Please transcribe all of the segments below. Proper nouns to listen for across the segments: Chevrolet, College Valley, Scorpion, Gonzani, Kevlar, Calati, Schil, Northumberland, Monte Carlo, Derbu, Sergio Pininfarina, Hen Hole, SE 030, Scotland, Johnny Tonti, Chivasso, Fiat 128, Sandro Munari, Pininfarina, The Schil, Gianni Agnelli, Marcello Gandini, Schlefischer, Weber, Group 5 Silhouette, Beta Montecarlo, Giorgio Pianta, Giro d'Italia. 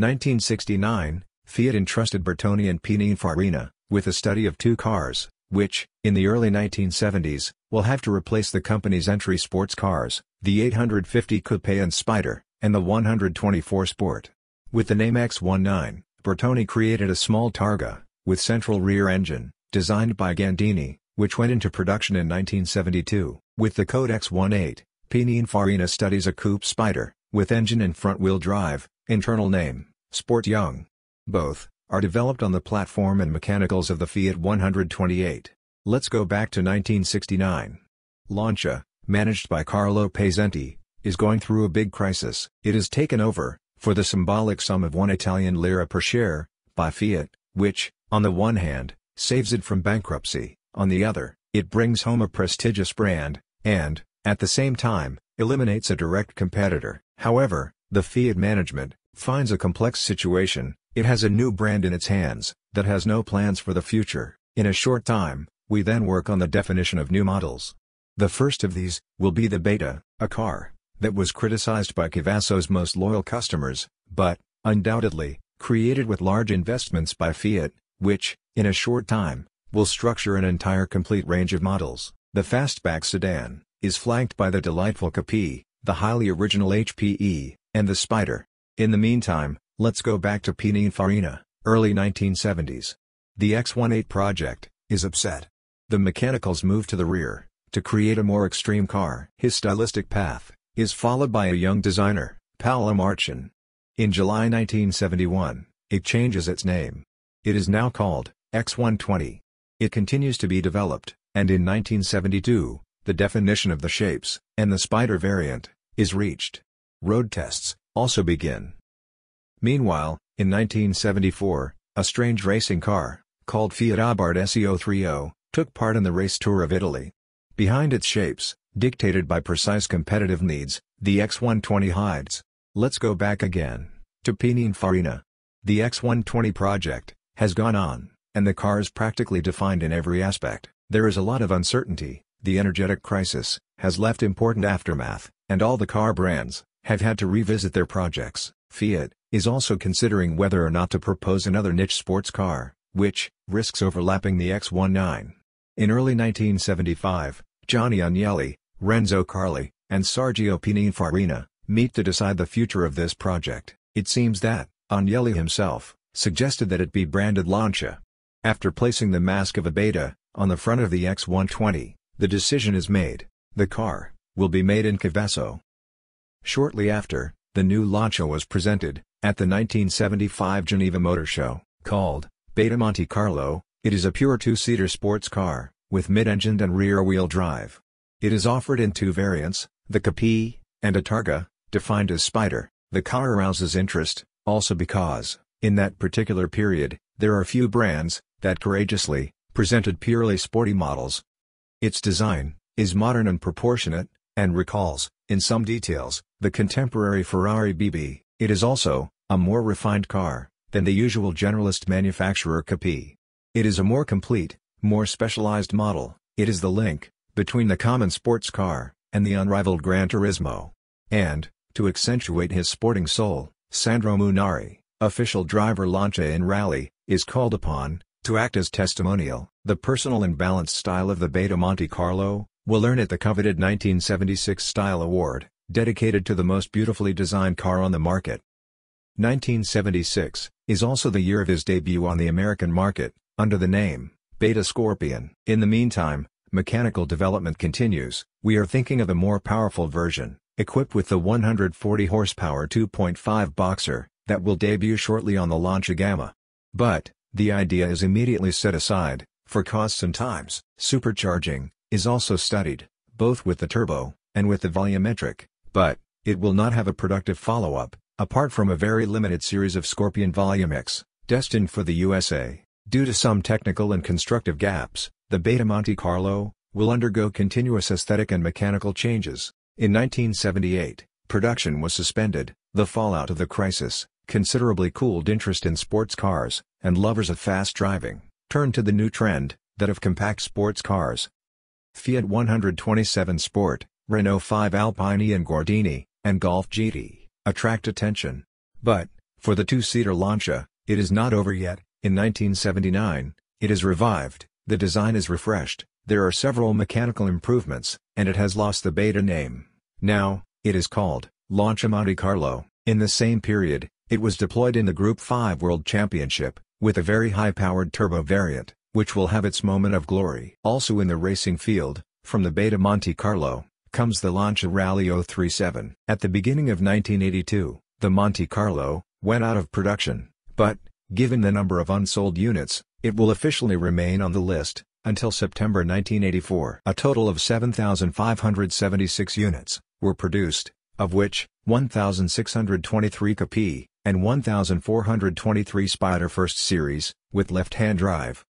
1969, Fiat entrusted Bertone and Pininfarina with a study of two cars, which, in the early 1970s, will have to replace the company's entry sports cars, the 850 Coupe and Spider, and the 124 Sport. With the name X19, Bertone created a small targa, with central rear engine, designed by Gandini, which went into production in 1972. With the code X18, Pininfarina studies a Coupe Spider, with engine and front-wheel drive, internal name, Sport Young. Both are developed on the platform and mechanicals of the Fiat 128. Let's go back to 1969. Lancia, managed by Carlo Pesenti, is going through a big crisis. It is taken over, for the symbolic sum of 1 Italian lira per share, by Fiat, which, on the one hand, saves it from bankruptcy, on the other, it brings home a prestigious brand, and, at the same time, eliminates a direct competitor. However, the Fiat management finds a complex situation. It has a new brand in its hands, that has no plans for the future. In a short time, we then work on the definition of new models. The first of these will be the Beta, a car that was criticized by Cavazzo's most loyal customers, but, undoubtedly, created with large investments by Fiat, which, in a short time, will structure an entire complete range of models. The fastback sedan is flanked by the delightful Coupe, the highly original HPE, and the Spider. In the meantime, let's go back to Pininfarina, early 1970s. The X18 project is upset. The mechanicals move to the rear, to create a more extreme car. His stylistic path is followed by a young designer, Paolo Martin. In July 1971, it changes its name. It is now called X1/20. It continues to be developed, and in 1972, the definition of the shapes, and the Spider variant, is reached. Road tests also begin. Meanwhile, in 1974, a strange racing car, called Fiat Abarth SE 030, took part in the race tour of Italy. Behind its shapes, dictated by precise competitive needs, the X120 hides. Let's go back again, to Pininfarina. The X120 project has gone on, and the car is practically defined in every aspect. There is a lot of uncertainty. The energetic crisis has left important aftermath, and all the car brands have had to revisit their projects. Fiat is also considering whether or not to propose another niche sports car, which risks overlapping the X19. In early 1975, Gianni Agnelli, Renzo Carli, and Sergio Pininfarina meet to decide the future of this project. It seems that Agnelli himself suggested that it be branded Lancia. After placing the mask of a Beta on the front of the X120, the decision is made. The car will be made in Cavazzo. Shortly after, the new Lancia was presented at the 1975 Geneva Motor Show. Called Beta Montecarlo, it is a pure two-seater sports car, with mid-engined and rear-wheel drive. It is offered in two variants, the Coupe, and a Targa, defined as Spider. The car arouses interest, also because, in that particular period, there are few brands that courageously presented purely sporty models. Its design is modern and proportionate, and recalls, in some details, the contemporary Ferrari BB. It is also a more refined car than the usual generalist manufacturer Coupe. It is a more complete, more specialized model. It is the link between the common sports car and the unrivaled Gran Turismo. And, to accentuate his sporting soul, Sandro Munari, official driver Lancia in rally, is called upon to act as testimonial. The personal and balanced style of the Beta Montecarlo will earn it the coveted 1976 Style Award, dedicated to the most beautifully designed car on the market. 1976 is also the year of his debut on the American market, under the name Beta Scorpion. In the meantime, mechanical development continues. We are thinking of a more powerful version, equipped with the 140 horsepower 2.5 boxer, that will debut shortly on the Lancia Gamma. But, the idea is immediately set aside, for costs and times. Supercharging is also studied, both with the turbo, and with the volumetric, but, it will not have a productive follow-up, apart from a very limited series of Scorpion Volumex, destined for the USA. Due to some technical and constructive gaps, the Beta Montecarlo will undergo continuous aesthetic and mechanical changes. In 1978, production was suspended. The fallout of the crisis considerably cooled interest in sports cars, and lovers of fast driving turned to the new trend, that of compact sports cars. Fiat 127 Sport, Renault 5 Alpine and Gordini, and Golf GT, attract attention. But, For the two-seater Lancia, it is not over yet. In 1979, it is revived, the design is refreshed, there are several mechanical improvements, and it has lost the Beta name. Now, it is called Lancia Monte Carlo. In the same period, it was deployed in the Group 5 World Championship, with a very high-powered turbo variant, which will have its moment of glory. Also in the racing field, from the Beta Monte Carlo, comes the Lancia Rally 037. At the beginning of 1982, the Monte Carlo went out of production, but, given the number of unsold units, it will officially remain on the list until September 1984. A total of 7,576 units were produced, of which 1,623 Coupé and 1,423 Spider First Series, with left-hand drive.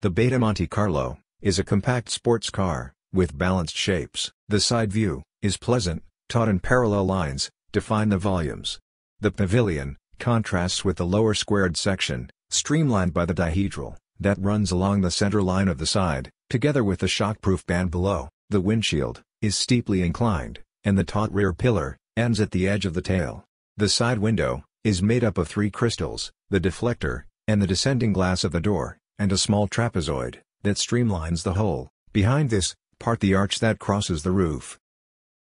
The Beta Monte Carlo is a compact sports car, with balanced shapes. The side view is pleasant, taut and parallel lines define the volumes. The pavilion contrasts with the lower squared section, streamlined by the dihedral, that runs along the center line of the side, together with the shockproof band below. The windshield is steeply inclined, and the taut rear pillar ends at the edge of the tail. The side window is made up of three crystals, the deflector, and the descending glass of the door, and a small trapezoid that streamlines the whole. Behind this part the arch that crosses the roof.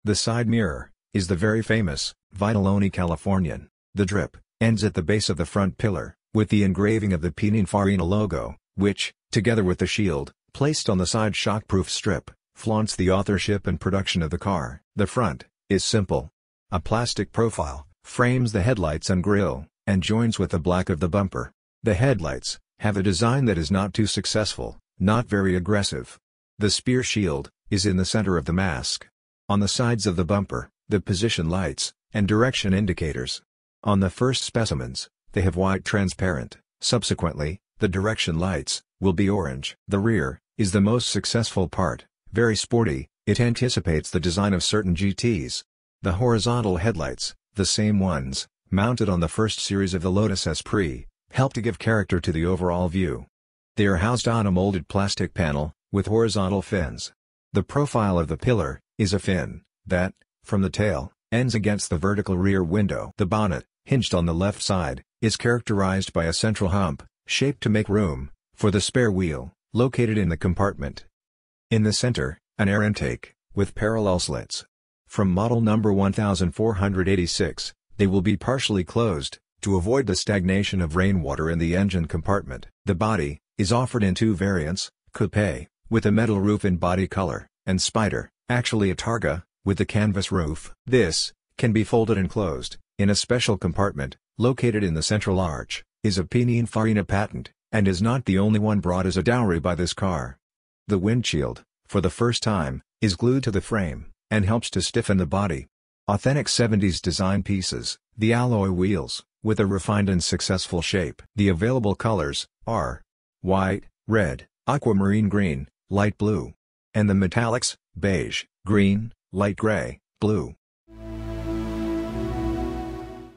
The side mirror is the very famous Vitaloni Californian. The drip ends at the base of the front pillar, with the engraving of the Pininfarina logo, which, together with the shield, placed on the side shockproof strip, flaunts the authorship and production of the car. The front is simple. A plastic profile frames the headlights and grille, and joins with the black of the bumper. The headlights have a design that is not too successful, not very aggressive. The spear shield is in the center of the mask. On the sides of the bumper, the position lights, and direction indicators. On the first specimens, they have white transparent, subsequently, the direction lights will be orange. The rear is the most successful part, very sporty, it anticipates the design of certain GTs. The horizontal headlights, the same ones, mounted on the first series of the Lotus Esprit, help to give character to the overall view. They are housed on a molded plastic panel, with horizontal fins. The profile of the pillar is a fin that, from the tail, ends against the vertical rear window. The bonnet, hinged on the left side, is characterized by a central hump, shaped to make room for the spare wheel, located in the compartment. In the center, an air intake, with parallel slits. From model number 1486, they will be partially closed, to avoid the stagnation of rainwater in the engine compartment. The body is offered in two variants, coupe, with a metal roof in body color, and spider, actually a targa, with the canvas roof. This can be folded and closed in a special compartment located in the central arch, is a Pininfarina patent, and is not the only one brought as a dowry by this car. The windshield, for the first time, is glued to the frame, and helps to stiffen the body. Authentic 70s design pieces, the alloy wheels, with a refined and successful shape. The available colors are white, red, aquamarine green, light blue, and the metallics, beige, green, light gray, blue.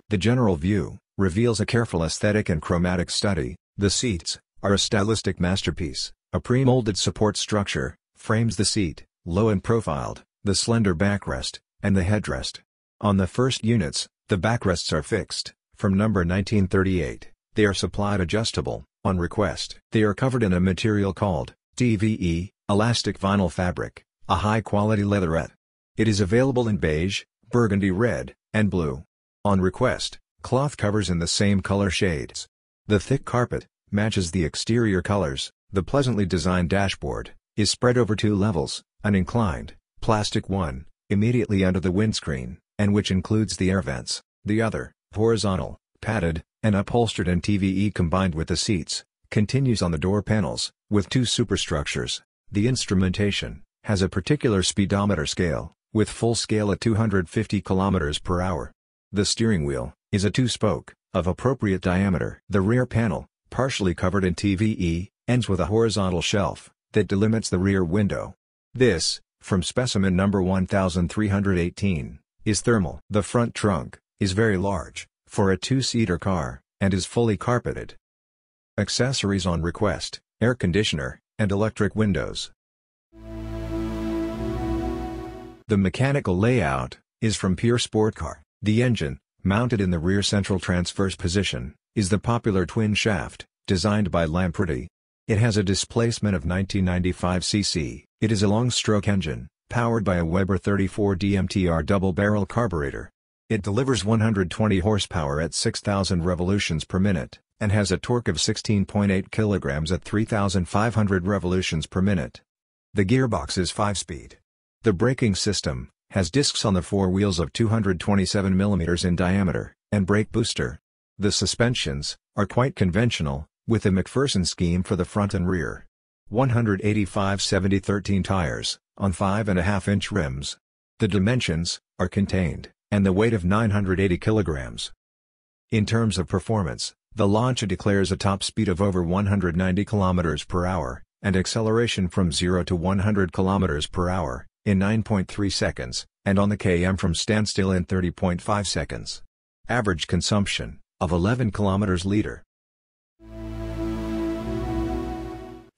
The general view reveals a careful aesthetic and chromatic study. The seats are a stylistic masterpiece. A pre-molded support structure frames the seat, low and profiled, the slender backrest, and the headrest. On the first units, the backrests are fixed. From number 1938, they are supplied adjustable, on request. They are covered in a material called DVE, elastic vinyl fabric, a high-quality leatherette. It is available in beige, burgundy red, and blue. On request, cloth covers in the same color shades. The thick carpet matches the exterior colors. The pleasantly designed dashboard is spread over two levels, an inclined, plastic one, immediately under the windscreen, and which includes the air vents, the other, horizontal, padded, and upholstered and TVE combined with the seats, continues on the door panels, with two superstructures. The instrumentation has a particular speedometer scale, with full scale at 250 km per hour. The steering wheel is a two-spoke, of appropriate diameter. The rear panel, partially covered in TVE, ends with a horizontal shelf that delimits the rear window. This, from specimen number 1318, is thermal. The front trunk is very large, for a two-seater car, and is fully carpeted. Accessories on request, air conditioner, and electric windows. The mechanical layout is from pure sport car. The engine, mounted in the rear central transverse position, is the popular twin shaft, designed by Lampredi. It has a displacement of 1995 cc, it is a long-stroke engine, powered by a Weber 34 DMTR double-barrel carburetor. It delivers 120 horsepower at 6,000 revolutions per minute, and has a torque of 16.8 kilograms at 3,500 revolutions per minute. The gearbox is 5-speed. The braking system has discs on the four wheels of 227 mm in diameter, and brake booster. The suspensions are quite conventional, with a McPherson scheme for the front and rear. 185/70/13 tires, on 5.5-inch rims. The dimensions are contained, and the weight of 980 kg. In terms of performance, the Lancia declares a top speed of over 190 km per hour, and acceleration from 0 to 100 km per hour. In 9.3 seconds, and on the km from standstill in 30.5 seconds. Average consumption, of 11 km/l.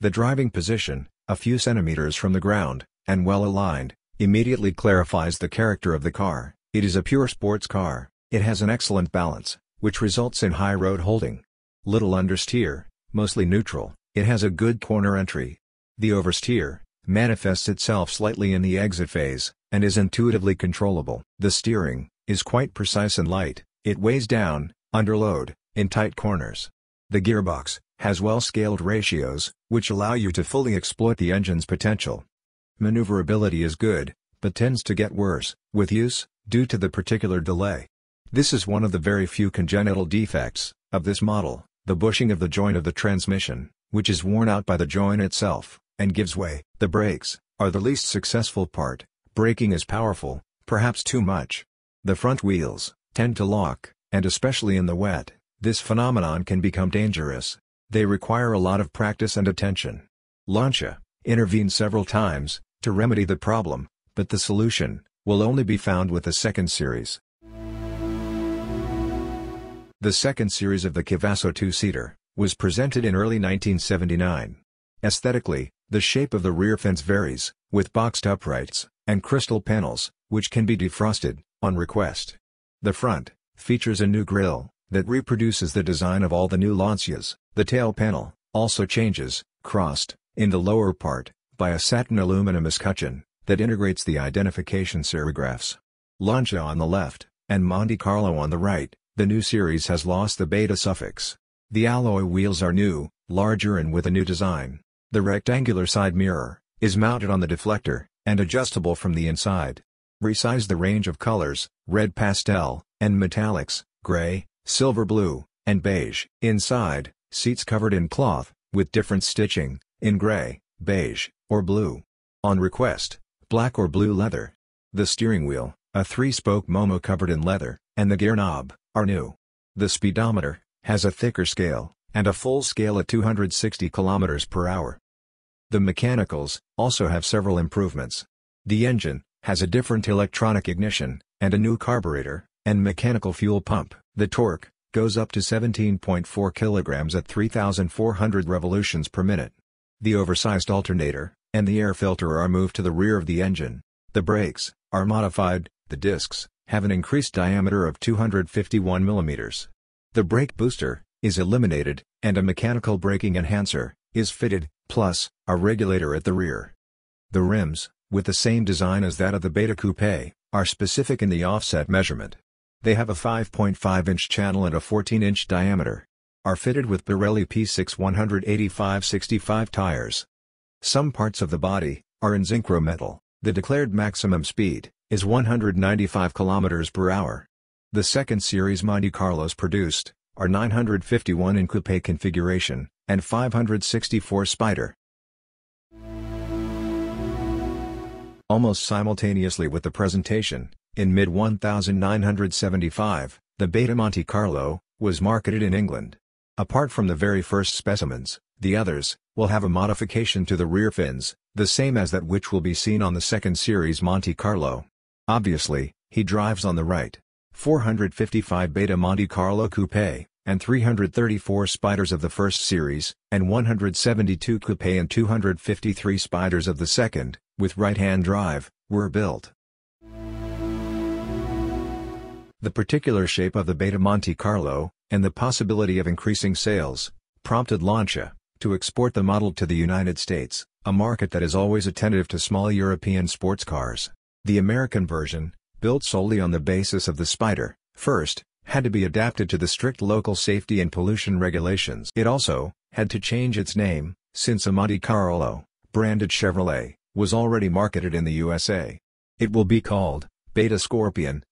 The driving position, a few centimeters from the ground, and well aligned, immediately clarifies the character of the car. It is a pure sports car, it has an excellent balance, which results in high road holding. Little understeer, mostly neutral, it has a good corner entry. The oversteer manifests itself slightly in the exit phase, and is intuitively controllable. The steering is quite precise and light, it weighs down, under load, in tight corners. The gearbox has well-scaled ratios, which allow you to fully exploit the engine's potential. Maneuverability is good, but tends to get worse with use, due to the particular delay. This is one of the very few congenital defects of this model, the bushing of the joint of the transmission, which is worn out by the joint itself, and gives way. The brakes are the least successful part. Braking is powerful, perhaps too much. The front wheels tend to lock, and especially in the wet, this phenomenon can become dangerous. They require a lot of practice and attention. Lancia intervened several times to remedy the problem, but the solution will only be found with the second series. The second series of the Chivasso two-seater was presented in early 1979. Aesthetically, the shape of the rear fence varies, with boxed uprights, and crystal panels, which can be defrosted, on request. The front features a new grille, that reproduces the design of all the new Lancias. The tail panel also changes, crossed, in the lower part, by a satin aluminum escutcheon, that integrates the identification serigraphs. Lancia on the left, and Monte Carlo on the right, the new series has lost the Beta suffix. The alloy wheels are new, larger and with a new design. The rectangular side mirror is mounted on the deflector, and adjustable from the inside. Resize the range of colors, red pastel, and metallics, gray, silver blue, and beige. Inside, seats covered in cloth, with different stitching, in gray, beige, or blue. On request, black or blue leather. The steering wheel, a 3-spoke Momo covered in leather, and the gear knob, are new. The speedometer has a thicker scale, and a full scale at 260 km per hour. The mechanicals also have several improvements. The engine has a different electronic ignition, and a new carburetor, and mechanical fuel pump. The torque goes up to 17.4 kg at 3,400 revolutions per minute. The oversized alternator and the air filter are moved to the rear of the engine. The brakes are modified, the discs have an increased diameter of 251 mm. The brake booster is eliminated, and a mechanical braking enhancer is fitted, plus a regulator at the rear. The rims, with the same design as that of the Beta Coupe, are specific in the offset measurement. They have a 5.5-inch channel and a 14-inch diameter. Are fitted with Pirelli P6 185/65 tires. Some parts of the body are in zinc metal. The declared maximum speed is 195 km per hour. The second series Monte Carlos produced are 951 in coupe configuration, and 564 Spider. Almost simultaneously with the presentation, in mid-1975, the Beta Monte Carlo was marketed in England. Apart from the very first specimens, the others will have a modification to the rear fins, the same as that which will be seen on the second series Monte Carlo. Obviously, he drives on the right. 455 Beta Monte Carlo Coupe, and 334 Spiders of the first series, and 172 Coupe and 253 Spiders of the second, with right-hand drive, were built. The particular shape of the Beta Montecarlo, and the possibility of increasing sales, prompted Lancia to export the model to the United States, a market that is always attentive to small European sports cars. The American version, built solely on the basis of the Spider, first, had to be adapted to the strict local safety and pollution regulations. It also had to change its name, since a Montecarlo, branded Chevrolet, was already marketed in the USA. It will be called Beta Scorpion.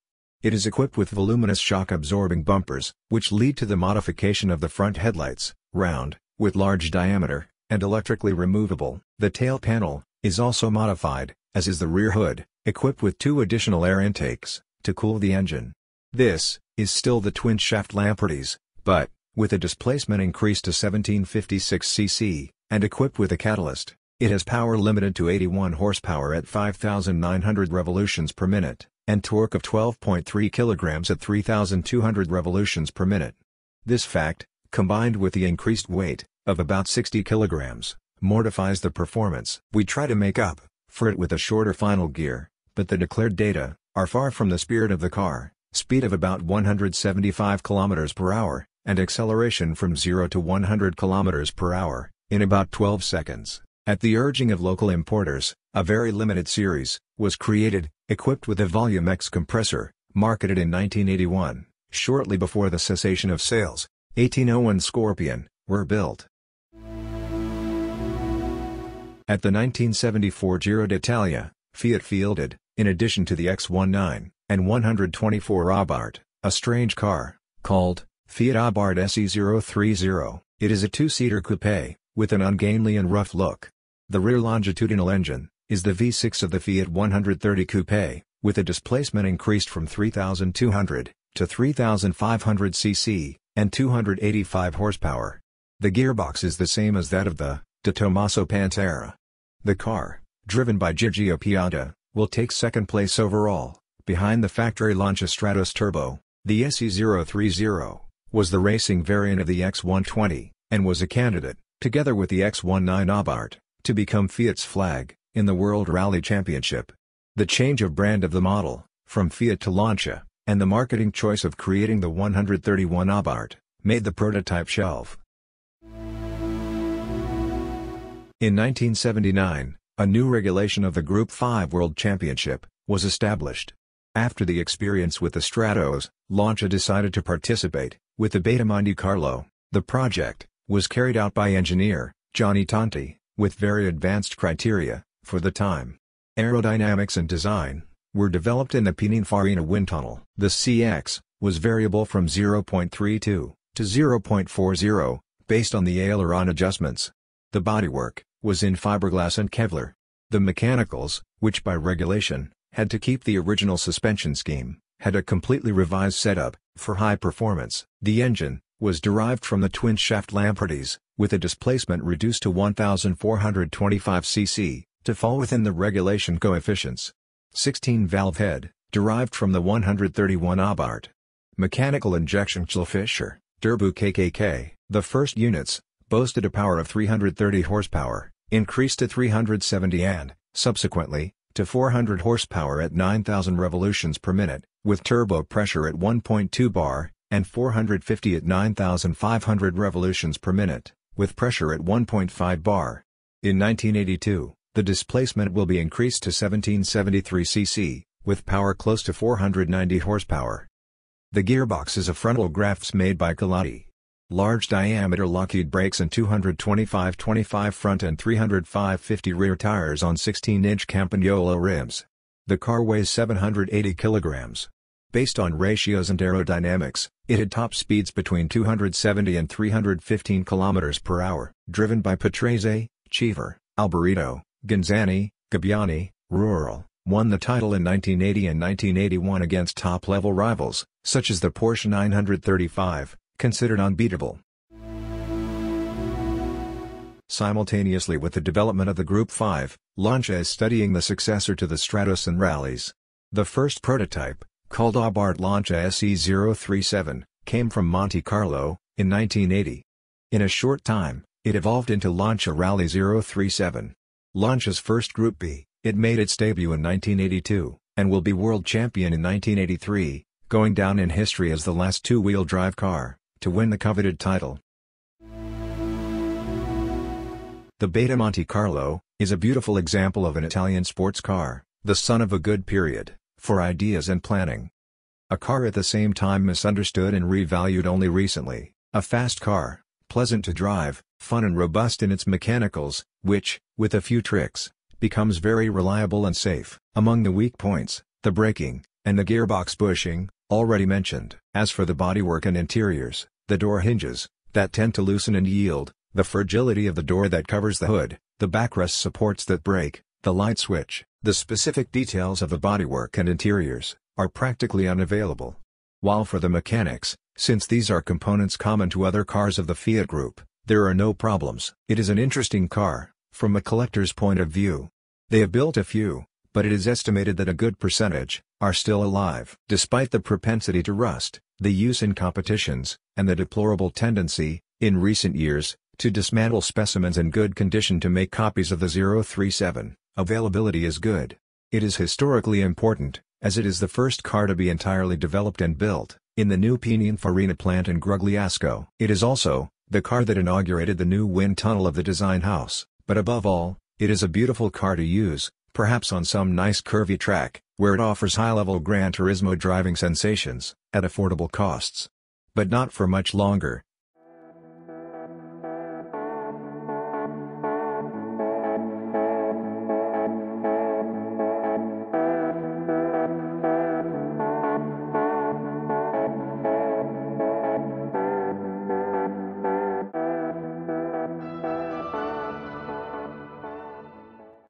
It is equipped with voluminous shock-absorbing bumpers, which lead to the modification of the front headlights, round, with large diameter, and electrically removable. The tail panel is also modified, as is the rear hood, equipped with two additional air intakes, to cool the engine. This is still the twin-shaft Lampredi's, but with a displacement increased to 1756 cc, and equipped with a catalyst. It has power limited to 81 horsepower at 5,900 revolutions per minute, and torque of 12.3 kg at 3,200 revolutions per minute. This fact, combined with the increased weight, of about 60 kg, mortifies the performance. We try to make up for it with a shorter final gear, but the declared data are far from the spirit of the car. Speed of about 175 km per hour, and acceleration from 0 to 100 km per hour, in about 12 seconds. At the urging of local importers, a very limited series was created, equipped with a Volumex compressor, marketed in 1981, shortly before the cessation of sales. 1801 Scorpion were built. At the 1974 Giro d'Italia, Fiat fielded, in addition to the X1/9 and 124 Abarth, a strange car, called Fiat Abarth SE 030. It is a two-seater coupe, with an ungainly and rough look. The rear longitudinal engine is the V6 of the Fiat 130 coupe, with a displacement increased from 3,200 to 3,500 cc, and 285 horsepower. The gearbox is the same as that of the De Tommaso Pantera. The car, driven by Giorgio Pianta, will take second place overall, behind the factory Lancia Stratos Turbo. The SE 030 was the racing variant of the X1/20, and was a candidate, together with the X1/9 Abarth, to become Fiat's flag in the World Rally Championship. The change of brand of the model, from Fiat to Lancia, and the marketing choice of creating the 131 Abarth, made the prototype shelf. In 1979, a new regulation of the Group 5 World Championship was established. After the experience with the Stratos, Lancia decided to participate with the Beta Montecarlo. The project was carried out by engineer Johnny Tonti, with very advanced criteria for the time. Aerodynamics and design were developed in the Pininfarina wind tunnel. The CX was variable from 0.32 to 0.40, based on the aileron adjustments. The bodywork was in fiberglass and Kevlar. The mechanicals, which by regulation had to keep the original suspension scheme, had a completely revised setup for high performance. The engine was derived from the twin-shaft Lampredi's, with a displacement reduced to 1,425 cc, to fall within the regulation coefficients. 16-valve head, derived from the 131 Abarth. Mechanical injection Schlefischer, Derbu KKK. The first units boasted a power of 330 horsepower, increased to 370 and, subsequently, to 400 horsepower at 9,000 revolutions per minute, with turbo pressure at 1.2 bar, and 450 at 9,500 revolutions per minute, with pressure at 1.5 bar. In 1982, the displacement will be increased to 1773 cc, with power close to 490 horsepower. The gearbox is a frontal Grafx made by Calati. Large diameter Lockheed brakes and 225/25 front and 305/50 rear tires on 16-inch Campagnolo rims. The car weighs 780 kg. Based on ratios and aerodynamics, it had top speeds between 270 and 315 km per hour, driven by Patrese, Cheever, Alberito, Gonzani, Gabbiani. Rural won the title in 1980 and 1981 against top-level rivals, such as the Porsche 935. Considered unbeatable. Simultaneously with the development of the Group 5, Lancia is studying the successor to the Stratos in rallies. The first prototype, called Abarth Lancia SE 037, came from Montecarlo, in 1980. In a short time, it evolved into Lancia Rally 037. Lancia's first Group B, it made its debut in 1982, and will be world champion in 1983, going down in history as the last two-wheel drive car to win the coveted title. The Beta Montecarlo is a beautiful example of an Italian sports car, the son of a good period for ideas and planning. A car at the same time misunderstood and revalued only recently, a fast car, pleasant to drive, fun and robust in its mechanicals, which, with a few tricks, becomes very reliable and safe. Among the weak points, the braking, and the gearbox bushing, already mentioned. As for the bodywork and interiors, the door hinges, that tend to loosen and yield, the fragility of the door that covers the hood, the backrest supports that brake, the light switch, the specific details of the bodywork and interiors, are practically unavailable. While for the mechanics, since these are components common to other cars of the Fiat group, there are no problems. It is an interesting car, from a collector's point of view. They have built a few, but it is estimated that a good percentage are still alive. Despite the propensity to rust, the use in competitions, and the deplorable tendency, in recent years, to dismantle specimens in good condition to make copies of the 037, availability is good. It is historically important, as it is the first car to be entirely developed and built in the new Pininfarina plant in Grugliasco. It is also the car that inaugurated the new wind tunnel of the design house, but above all, it is a beautiful car to use, perhaps on some nice curvy track, where it offers high-level Gran Turismo driving sensations, at affordable costs. But not for much longer,